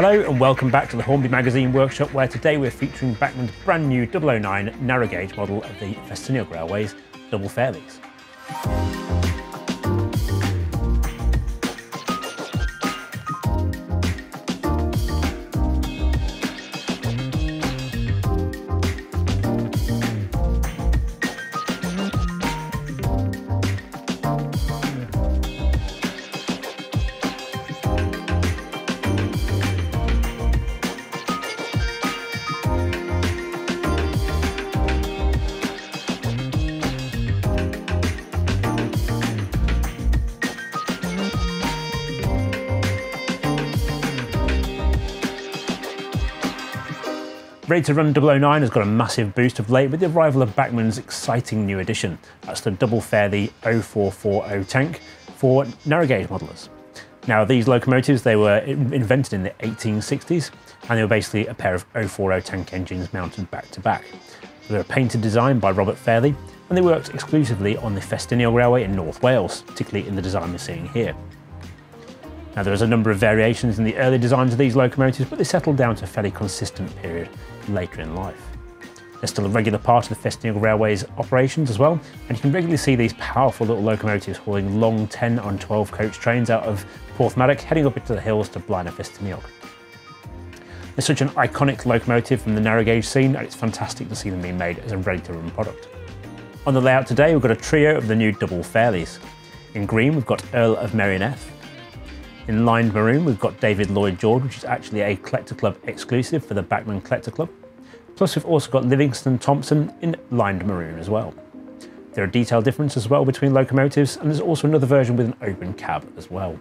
Hello and welcome back to the Hornby Magazine workshop, where today we're featuring Bachmann's brand new 009 narrow gauge model of the Ffestiniog Railway's Double Fairlies. Ready to Run 009 has got a massive boost of late with the arrival of Bachmann's exciting new addition. That's the Double Fairlie 0440 tank for narrow gauge modellers. Now, these locomotives, they were invented in the 1860s, and they were basically a pair of 040 tank engines mounted back to back. They were a painted design by Robert Fairlie, and they worked exclusively on the Ffestiniog Railway in North Wales, particularly in the design we're seeing here. Now, there was a number of variations in the early designs of these locomotives, but they settled down to a fairly consistent period later in life. They're still a regular part of the Ffestiniog Railway's operations as well, and you can regularly see these powerful little locomotives hauling long 10 and 12 coach trains out of Porthmadog, heading up into the hills to Blaenau Ffestiniog. It's such an iconic locomotive from the narrow gauge scene, and it's fantastic to see them being made as a ready-to-run product. On the layout today, we've got a trio of the new Double Fairlies. In green, we've got Earl of Merioneth. In lined maroon, we've got David Lloyd George, which is actually a Collector Club exclusive for the Bachmann Collector Club. Plus, we've also got Livingston Thompson in lined maroon as well. There are detail differences as well between locomotives, and there's also another version with an open cab as well.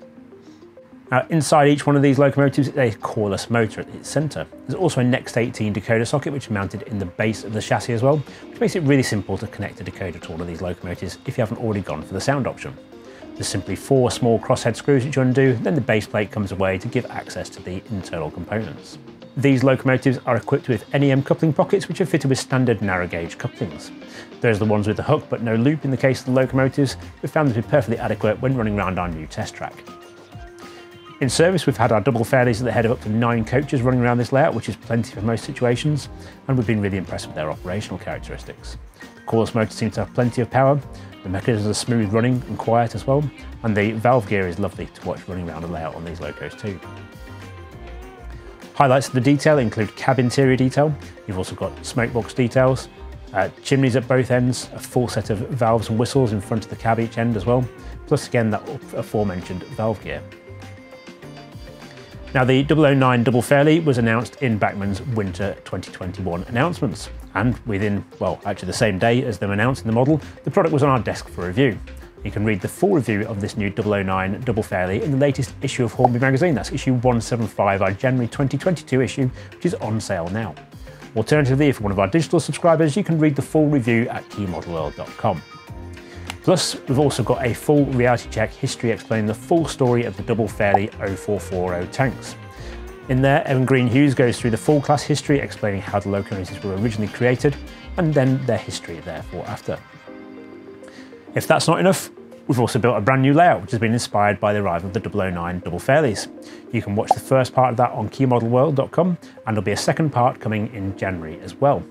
Now, inside each one of these locomotives is a coreless motor at its centre. There's also a Next 18 decoder socket, which is mounted in the base of the chassis as well, which makes it really simple to connect a decoder to all of these locomotives if you haven't already gone for the sound option. There's simply 4 small crosshead screws which you undo, then the base plate comes away to give access to the internal components. These locomotives are equipped with NEM coupling pockets, which are fitted with standard narrow gauge couplings. Those are the ones with the hook but no loop in the case of the locomotives. We've found them to be perfectly adequate when running around our new test track. In service, we've had our Double Fairlies at the head of up to 9 coaches running around this layout, which is plenty for most situations, and we've been really impressed with their operational characteristics. The coreless motor seems to have plenty of power. The mechanisms are smooth running and quiet as well, and the valve gear is lovely to watch running around a layout on these locos too. Highlights of the detail include cab interior detail. You've also got smokebox details, chimneys at both ends, a full set of valves and whistles in front of the cab each end as well, plus again that aforementioned valve gear. Now, the 009 Double Fairlie was announced in Bachmann's Winter 2021 announcements, and within, well, actually the same day as them announcing the model, the product was on our desk for review. You can read the full review of this new 009 Double Fairlie in the latest issue of Hornby Magazine. That's issue 175, our January 2022 issue, which is on sale now. Alternatively, if you're one of our digital subscribers, you can read the full review at keymodelworld.com. Plus, we've also got a full reality check history explaining the full story of the Double Fairlie 0440 tanks. In there, Evan Green-Hughes goes through the full class history explaining how the locomotives were originally created and then their history therefore after. If that's not enough, we've also built a brand new layout which has been inspired by the arrival of the 009 Double Fairlies. You can watch the first part of that on keymodelworld.com, and there'll be a second part coming in January as well.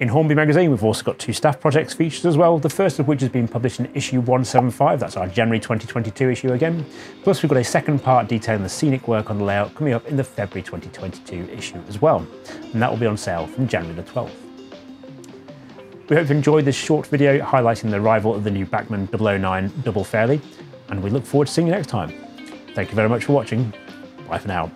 In Hornby Magazine, we've also got 2 staff projects featured as well, the first of which has been published in issue 175, that's our January 2022 issue again. Plus, we've got a second part detailing the scenic work on the layout coming up in the February 2022 issue as well, and that will be on sale from January the 12th. We hope you enjoyed this short video highlighting the arrival of the new Bachmann 009 Double Fairlie, and we look forward to seeing you next time. Thank you very much for watching. Bye for now.